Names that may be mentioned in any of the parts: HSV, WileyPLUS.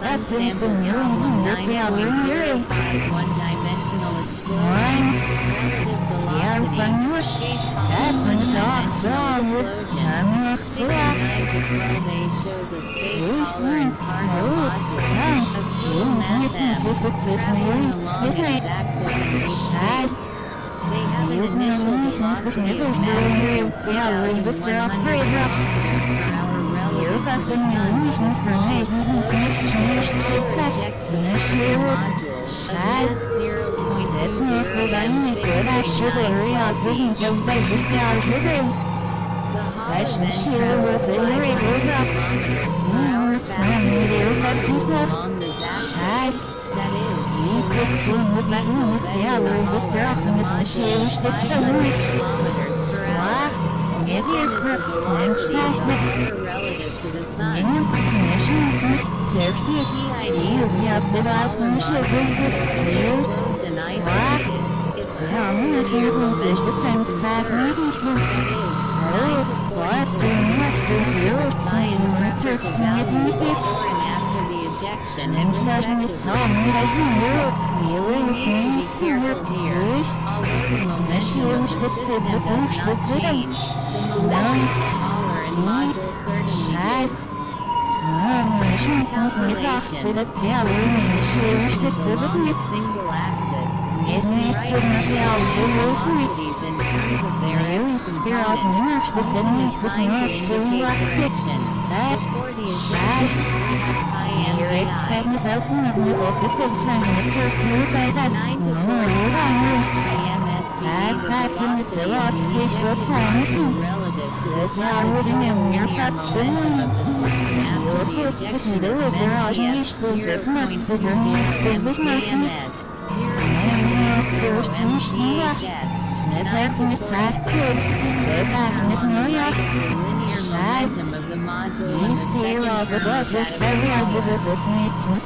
sun sample problem 9.0.5 one-dimensional explosion. They have an initial velocity of magnitude 2,000 kilometers per hour relative to the Sun's formation. And flashing its own like I expect myself to walk the fifth sign in a circle by that 9.0.5 the module of the bus is very obvious, needs a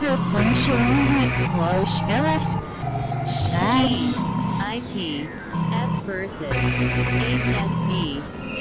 person showing wash IP, F versus HSV,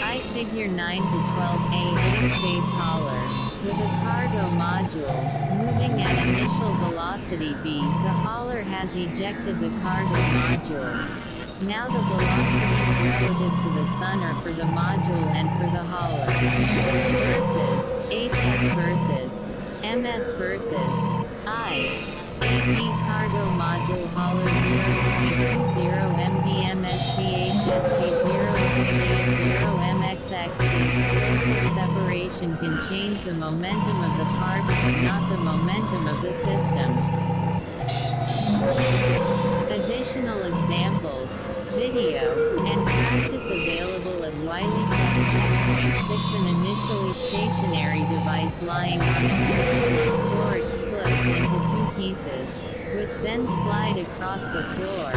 I figure 9 to 12 a space hauler, with a cargo module, moving at initial velocity B, the hauler has ejected the cargo module. Now the velocities relative to the sun are for the module and for the hauler. Versus, HS versus, MS versus, I. AP cargo module hauler 0.20 MBMSC HSV 0.80 MXX. Separation can change the momentum of the parts but not the momentum of the system. Additional examples. Video, and practice available at WileyPLUS checkpoint 6, an initially stationary device lying on a continuous floor explodes into two pieces, which then slide across the floor,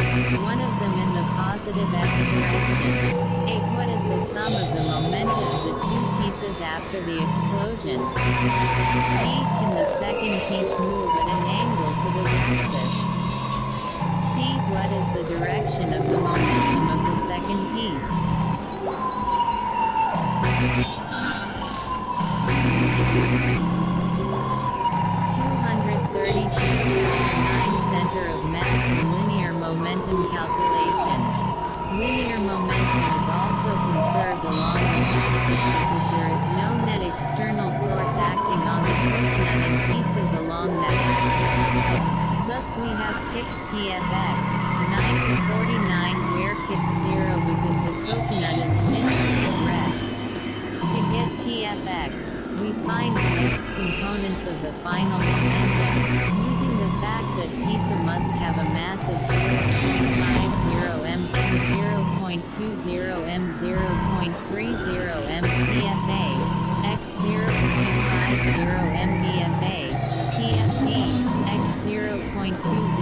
one of them in the positive X direction. What is the sum of the momentum of the two pieces after the explosion? Can the second piece move at an angle to the axis? What is the direction of the momentum of the second piece? Center of mass and linear momentum calculations. Linear momentum is also conserved along the axis because there is no net external force acting on the coordinate pieces along that axis. Thus we have fixed PFX. 9 to 49, where kicks 0 because the coconut is initially erect. To get PFX, we find the fixed components of the final momentum, using the fact that PISA must have a mass of 0.50 m, 0.20 m, 0.30 m, PFA, x 0.50 m, BFA, PFP, x 0.20 m, BFP.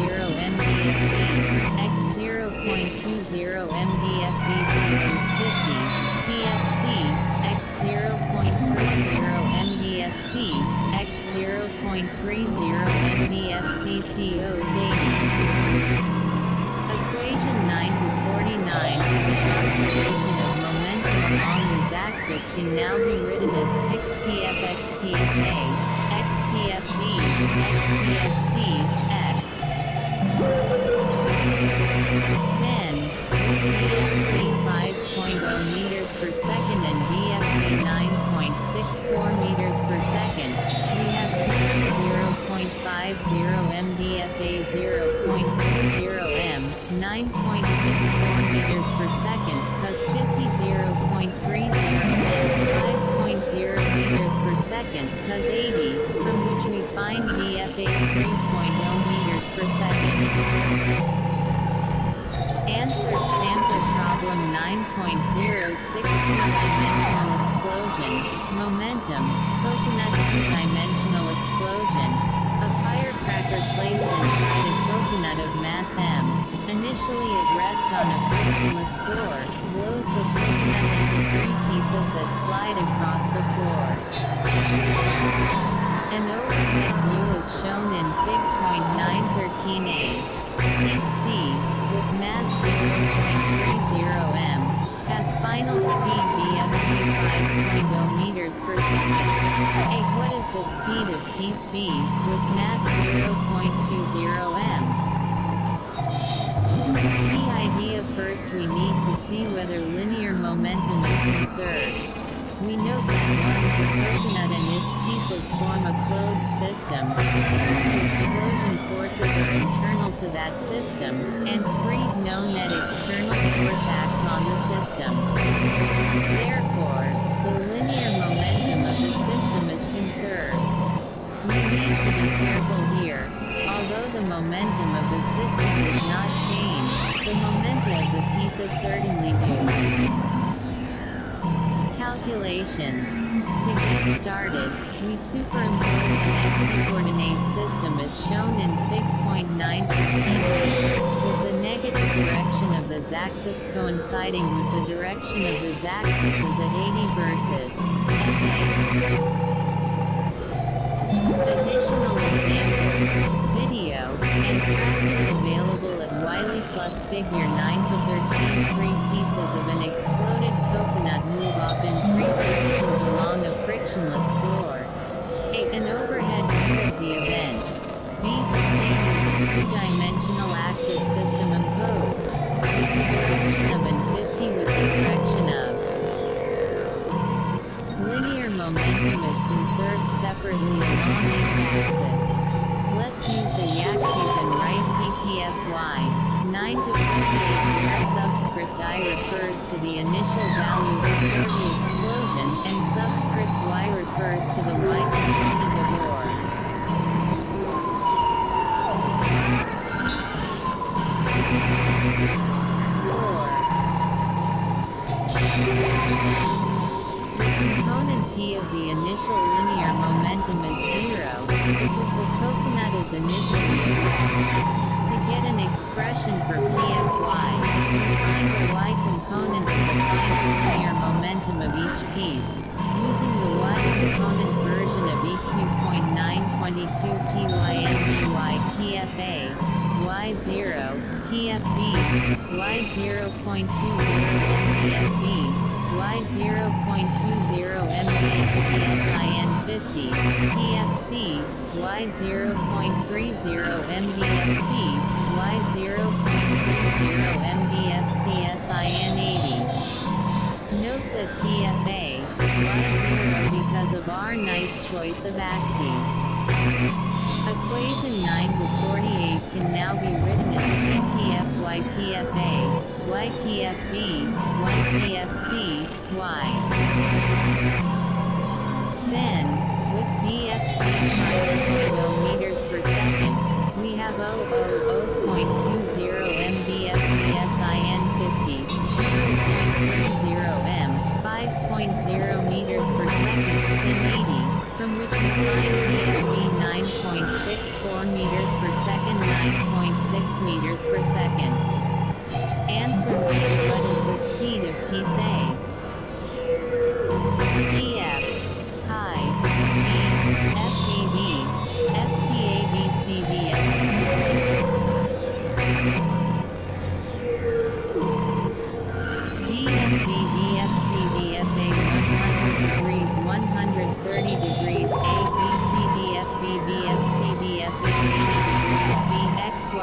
Can now be written as PIX PFX PFA, X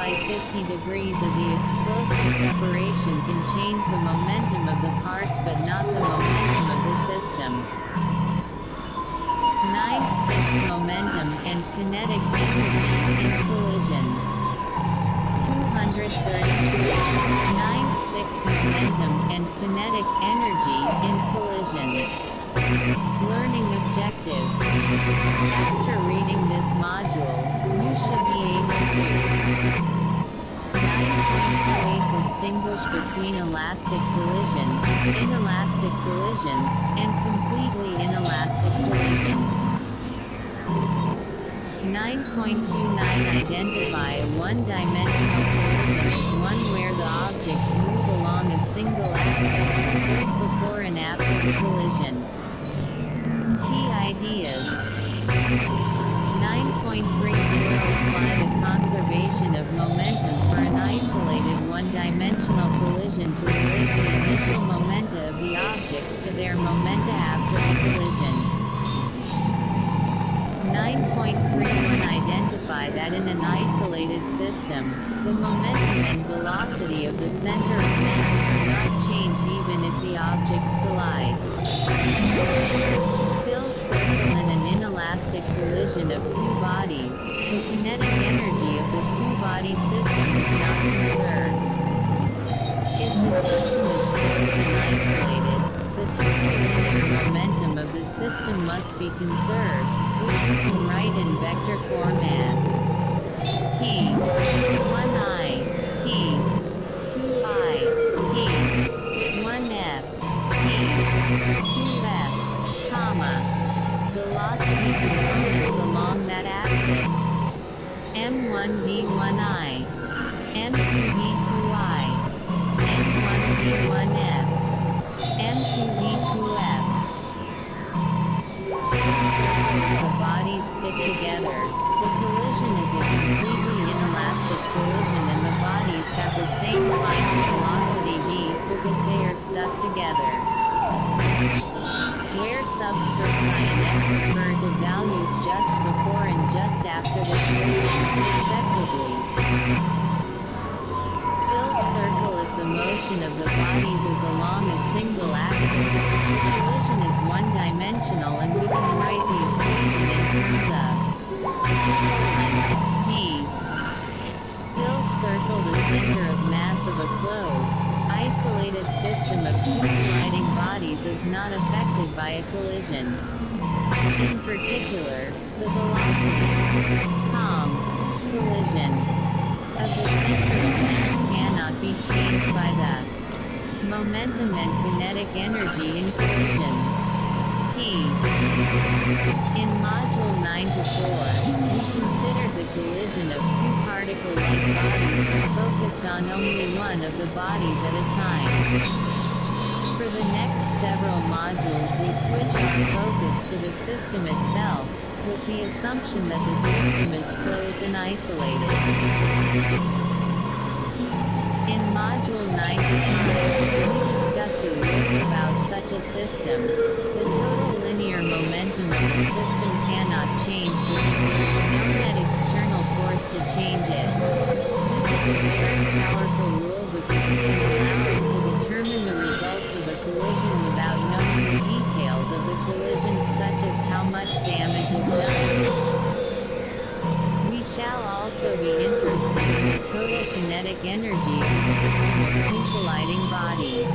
by 50 degrees of the explosive separation can change the momentum of the parts but not the momentum of the system. 9.6 Momentum and kinetic interacting in collisions. 232. 9.6 Momentum and kinetic energy in collisions. Learning objectives. After reading this module, you should be able to 9.28 Distinguish between elastic collisions, inelastic collisions, and completely inelastic collisions. 9.29 Identify a one-dimensional collision as one where the objects move along a single axis before and after the collision. Key ideas. 9.30 Apply the conservation of momentum for an isolated one-dimensional collision to relate the initial momenta of the objects to their momenta after the collision. 9.31 Identify that in an isolated system, the momentum and velocity of the center of mass do not change even if the objects collide. Collision of two bodies, the kinetic energy of the two-body system is not conserved. If the system is isolated, the total momentum of the system must be conserved, which you can write in vector form as P 1i, P 2i, P 1f, P 2f, comma. Velocity components along that axis. M1v1i, M2v2i, M1v1f, M2v2f. If the bodies stick together, the collision is a completely inelastic collision and the bodies have the same light velocity v because they are stuck together. Where subscripts I and F refer to values just before and just after the collision, respectively. Filled circle is the motion of the bodies is along a single axis. The collision is one-dimensional and we can write the equation in terms of P. Filled circle the center of mass of a closed, isolated system of two colliding bodies is not affected by a collision. In particular, the velocity, collision, of the center of mass cannot be changed by the momentum and kinetic energy in collisions. P. In module 9 to 4, we considered the collision of two particle-like bodies that focused on only one of the bodies at a time. For the next several modules we switch our focus to the system itself, with the assumption that the system is closed and isolated. In module 9 to 5, we discussed a riddle about such a system. The total momentum of the system cannot change because there is no net external force to change it. This is a very powerful rule because it can allow us to determine the results of a collision without knowing the details of the collision, such as how much damage is done. We shall also be interested in the total kinetic energy of the system of two colliding bodies.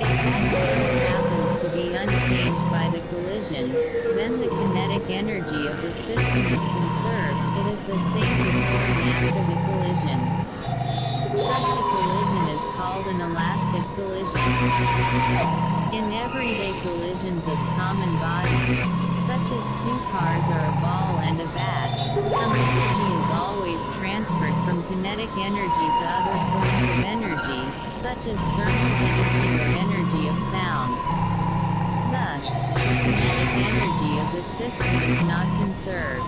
If that happens to be unchanged by the collision, then the kinetic energy of the system is conserved. It is the same before and after the collision. Such a collision is called an elastic collision. In everyday collisions of common bodies, such as two cars or a ball and a bat, some energy is always transferred from kinetic energy to other forms of energy, such as thermal energy or energy of sound. Thus, the kinetic energy of the system is not conserved.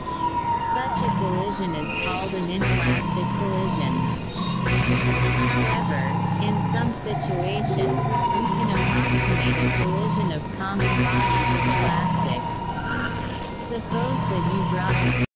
Such a collision is called an inelastic collision. However, in some situations, we can approximate a collision of common bodies as elastic. Suppose that you brought